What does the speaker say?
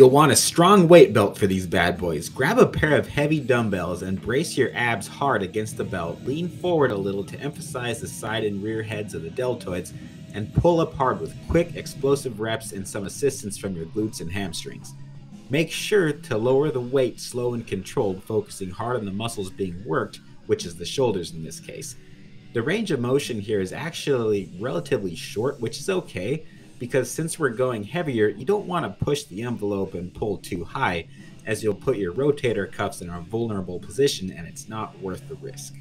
You'll want a strong weight belt for these bad boys. Grab a pair of heavy dumbbells and brace your abs hard against the belt. Lean forward a little to emphasize the side and rear heads of the deltoids and pull up hard with quick, explosive reps and some assistance from your glutes and hamstrings. Make sure to lower the weight slow and controlled, focusing hard on the muscles being worked, which is the shoulders in this case. The range of motion here is actually relatively short, which is okay, because since we're going heavier, you don't want to push the envelope and pull too high, as you'll put your rotator cuffs in a vulnerable position and it's not worth the risk.